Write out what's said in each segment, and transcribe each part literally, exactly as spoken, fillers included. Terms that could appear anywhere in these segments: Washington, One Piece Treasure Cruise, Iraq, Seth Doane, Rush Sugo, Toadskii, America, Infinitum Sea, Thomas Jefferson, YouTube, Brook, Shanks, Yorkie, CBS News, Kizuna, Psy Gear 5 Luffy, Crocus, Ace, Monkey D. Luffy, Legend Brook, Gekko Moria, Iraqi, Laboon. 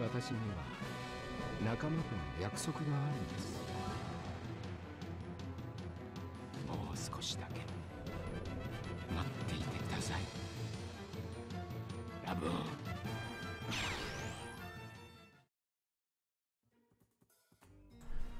私には仲間との約束があるんです。もう少しだけ待っていてください。ラブーン。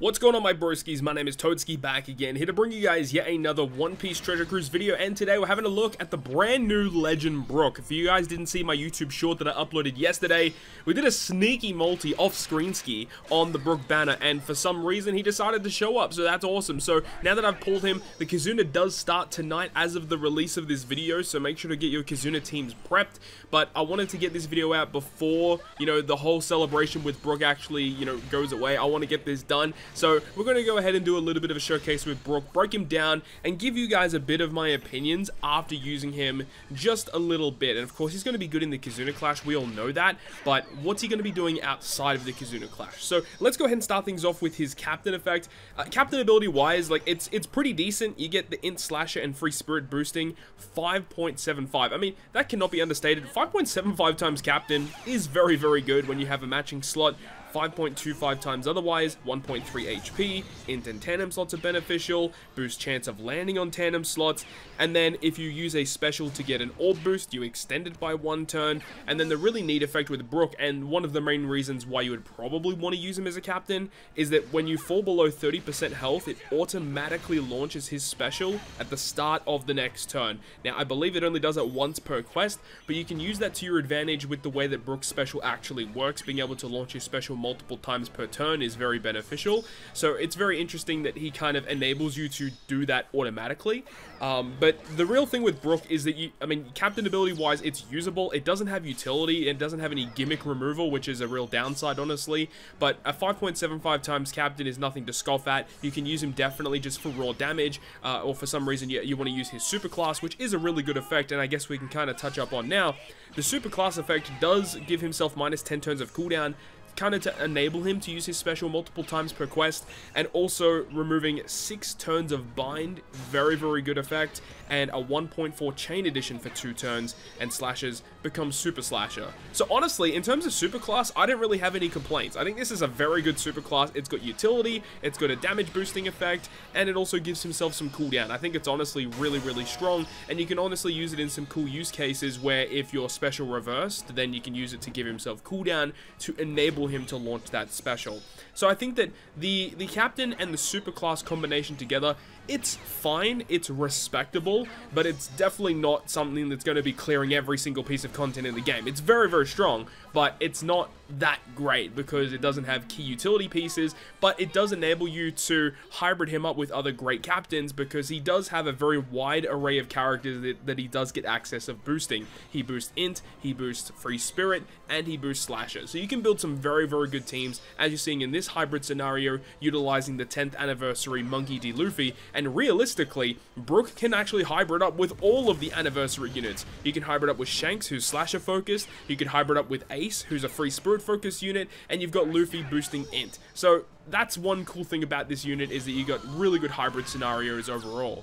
What's going on, my broskies? My name is Toadskii, back again, here to bring you guys yet another One Piece Treasure Cruise video, and today we're having a look at the brand new Legend Brook. If you guys didn't see my YouTube short that I uploaded yesterday, we did a sneaky multi off-screen ski on the Brook banner, and for some reason he decided to show up, so that's awesome. So now that I've pulled him, the Kizuna does start tonight as of the release of this video, so make sure to get your Kizuna teams prepped, but I wanted to get this video out before, you know, the whole celebration with Brook actually, you know, goes away. I want to get this done. So we're going to go ahead and do a little bit of a showcase with Brook, break him down, and give you guys a bit of my opinions after using him just a little bit. And of course, he's going to be good in the Kizuna Clash, we all know that, but what's he going to be doing outside of the Kizuna Clash? So let's go ahead and start things off with his captain effect. Uh, captain ability wise, like it's it's pretty decent. You get the Int Slasher and Free Spirit boosting, five point seven five. I mean, that cannot be understated. five point seven five times captain is very, very good when you have a matching slot. five point two five times otherwise, one point three H P, int and tandem slots are beneficial, boost chance of landing on tandem slots, and then if you use a special to get an orb boost, you extend it by one turn. And then the really neat effect with Brook, and one of the main reasons why you would probably want to use him as a captain, is that when you fall below thirty percent health, it automatically launches his special at the start of the next turn. Now, I believe it only does it once per quest, but you can use that to your advantage with the way that Brook's special actually works. Being able to launch his special multiple times per turn is very beneficial, so it's very interesting that he kind of enables you to do that automatically. Um, but the real thing with Brook is that you, I mean, captain ability wise, it's usable. It doesn't have utility, it doesn't have any gimmick removal, which is a real downside, honestly. But a five point seven five times captain is nothing to scoff at. You can use him definitely just for raw damage, uh, or for some reason you, you want to use his super class, which is a really good effect, and I guess we can kind of touch up on now. The super class effect does give himself minus ten turns of cooldown, kind of to enable him to use his special multiple times per quest, and also removing six turns of bind, very very good effect, and a one point four chain addition for two turns, and slashes become super slasher. So honestly, in terms of super class, I don't really have any complaints. I think this is a very good super class. It's got utility, it's got a damage boosting effect, and it also gives himself some cooldown. I think it's honestly really really strong, and you can honestly use it in some cool use cases where if your special reversed, then you can use it to give himself cooldown to enable him to launch that special. So I think that the the captain and the super class combination together, it's fine, it's respectable, but it's definitely not something that's going to be clearing every single piece of content in the game. It's very very strong, but it's not that great because it doesn't have key utility pieces, but it does enable you to hybrid him up with other great captains because he does have a very wide array of characters that, that he does get access of boosting. He boosts int, he boosts free spirit, and he boosts slasher. So you can build some very very very good teams, as you're seeing in this hybrid scenario, utilizing the tenth anniversary Monkey D. Luffy. And realistically, Brook can actually hybrid up with all of the anniversary units. You can hybrid up with Shanks, who's slasher focused, you can hybrid up with Ace, who's a free spirit focused unit, and you've got Luffy boosting int. So that's one cool thing about this unit, is that you got really good hybrid scenarios overall.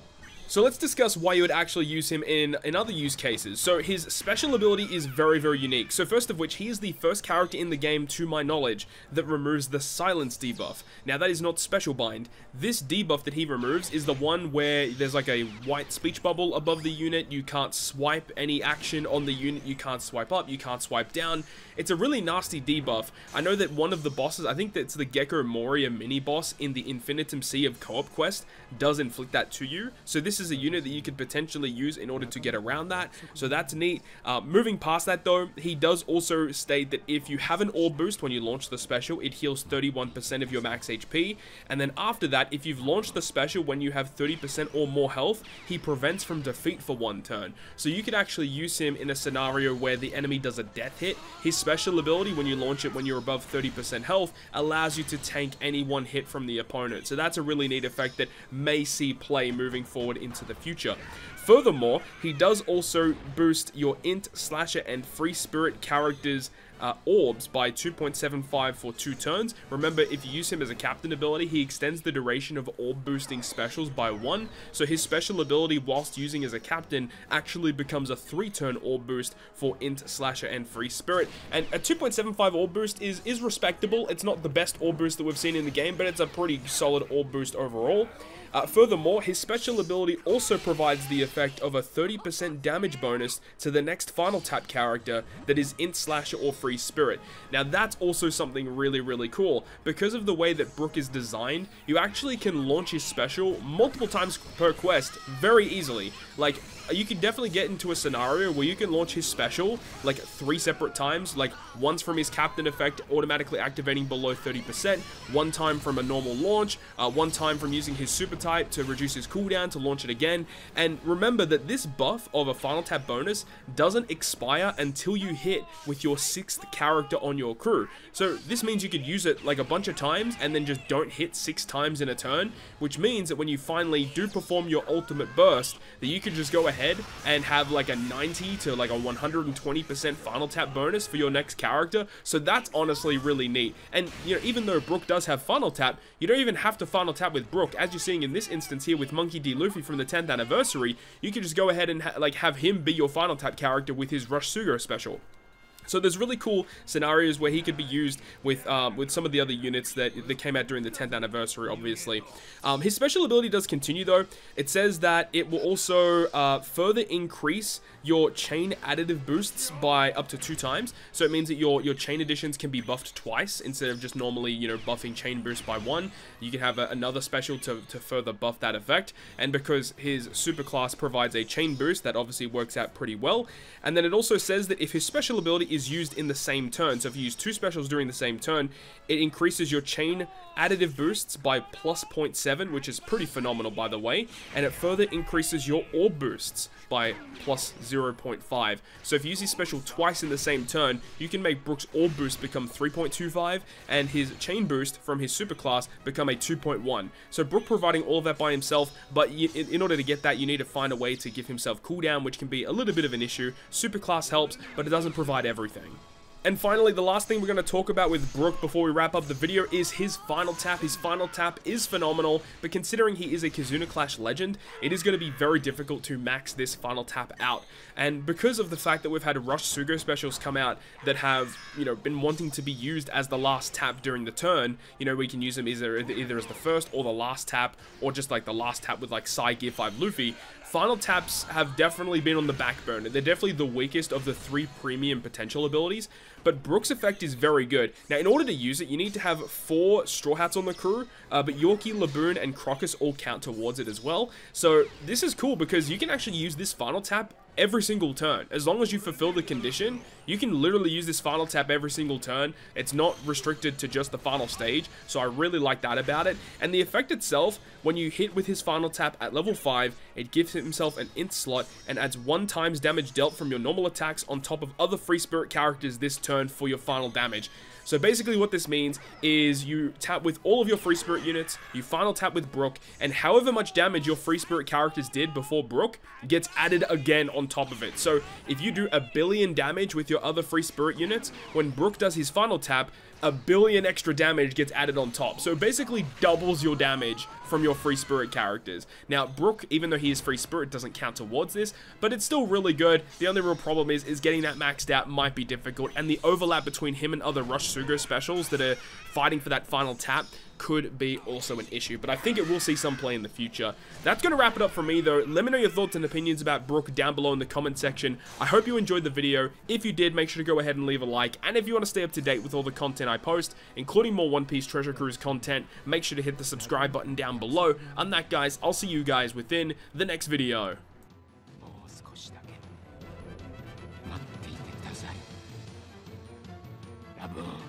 So let's discuss why you would actually use him in, in other use cases. So his special ability is very, very unique. So first of which, he is the first character in the game, to my knowledge, that removes the silence debuff. Now that is not special bind. This debuff that he removes is the one where there's like a white speech bubble above the unit. You can't swipe any action on the unit. You can't swipe up. You can't swipe down. It's a really nasty debuff. I know that one of the bosses, I think that's the Gekko Moria mini boss in the Infinitum Sea of Co-op quest, does inflict that to you. So this is a unit that you could potentially use in order to get around that, so that's neat. Uh, moving past that though, he does also state that if you have an orb boost when you launch the special, it heals thirty-one percent of your max H P, and then after that, if you've launched the special when you have thirty percent or more health, he prevents from defeat for one turn. So you could actually use him in a scenario where the enemy does a death hit. His special ability, when you launch it when you're above thirty percent health, allows you to tank any one hit from the opponent, so that's a really neat effect that may see play moving forward in into the future. Furthermore, he does also boost your Int, Slasher, and Free Spirit characters' uh, orbs by two point seven five for two turns. Remember, if you use him as a captain ability, he extends the duration of orb boosting specials by one, so his special ability whilst using as a captain actually becomes a three turn orb boost for Int, Slasher, and Free Spirit. And a two point seven five orb boost is, is respectable. It's not the best orb boost that we've seen in the game, but it's a pretty solid orb boost overall. Uh, furthermore, his special ability also provides the effect of a thirty percent damage bonus to the next final tap character that is Int, Slasher, or Free Spirit. Now that's also something really, really cool. Because of the way that Brook is designed, you actually can launch his special multiple times per quest very easily. Like, you can definitely get into a scenario where you can launch his special like three separate times, like once from his captain effect automatically activating below thirty percent, one time from a normal launch, uh, one time from using his super type to reduce his cooldown to launch it again. And remember that this buff of a final tap bonus doesn't expire until you hit with your sixth character on your crew. So this means you could use it like a bunch of times and then just don't hit six times in a turn, which means that when you finally do perform your ultimate burst, that you could just go ahead and have like a ninety to like a one hundred twenty percent final tap bonus for your next character. So that's honestly really neat. And you know, even though Brook does have final tap, you don't even have to final tap with Brook. As you're seeing in this instance here with Monkey D. Luffy from the tenth anniversary, you can just go ahead and ha like have him be your final tap character with his Rush Sugo special. So there's really cool scenarios where he could be used with um, with some of the other units that, that came out during the tenth anniversary, obviously. Um, his special ability does continue, though. It says that it will also uh, further increase your chain additive boosts by up to two times. So it means that your, your chain additions can be buffed twice instead of just normally, you know, buffing chain boost by one. You can have a, another special to, to further buff that effect. And because his superclass provides a chain boost, that obviously works out pretty well. And then it also says that if his special ability is is used in the same turn, so if you use two specials during the same turn, it increases your chain additive boosts by plus zero point seven, which is pretty phenomenal, by the way, and it further increases your orb boosts by plus zero point five. So if you use his special twice in the same turn, you can make Brook's orb boost become three point two five and his chain boost from his superclass become a two point one. So Brook providing all of that by himself, but in order to get that, you need to find a way to give himself cooldown, which can be a little bit of an issue. Superclass helps, but it doesn't provide everything. Everything. And finally, the last thing we're going to talk about with Brook before we wrap up the video is his final tap. His final tap is phenomenal, but considering he is a Kizuna Clash legend, it is going to be very difficult to max this final tap out. And because of the fact that we've had Rush Sugo specials come out that have, you know, been wanting to be used as the last tap during the turn, you know, we can use them either, either as the first or the last tap, or just like the last tap with like Psy Gear five Luffy. Final taps have definitely been on the back burner. They're definitely the weakest of the three premium potential abilities, but Brook's effect is very good. Now, in order to use it, you need to have four Straw Hats on the crew, uh, but Yorkie, Laboon, and Crocus all count towards it as well. So this is cool because you can actually use this final tap every single turn. As long as you fulfill the condition, you can literally use this final tap every single turn. It's not restricted to just the final stage, so I really like that about it. And the effect itself, when you hit with his final tap at level five, it gives himself an Int slot and adds one times damage dealt from your normal attacks on top of other Free Spirit characters this turn for your final damage. So basically what this means is you tap with all of your Free Spirit units, you final tap with Brook, and however much damage your Free Spirit characters did before Brook gets added again on top of it. So if you do a billion damage with your other Free Spirit units, when Brook does his final tap, a billion extra damage gets added on top. So it basically doubles your damage from your Free Spirit characters. Now, Brook, even though he is Free Spirit, doesn't count towards this, but it's still really good. The only real problem is, is getting that maxed out might be difficult, and the overlap between him and other Rush Sugo specials that are fighting for that final tap could be also an issue, but I think it will see some play in the future. That's going to wrap it up for me, though. Let me know your thoughts and opinions about Brook down below in the comment section. I hope you enjoyed the video. If you did, make sure to go ahead and leave a like, and if you want to stay up to date with all the content I post, including more One Piece Treasure Cruise content, make sure to hit the subscribe button down below. I'm that, guys. I'll see you guys within the next video. Laboon.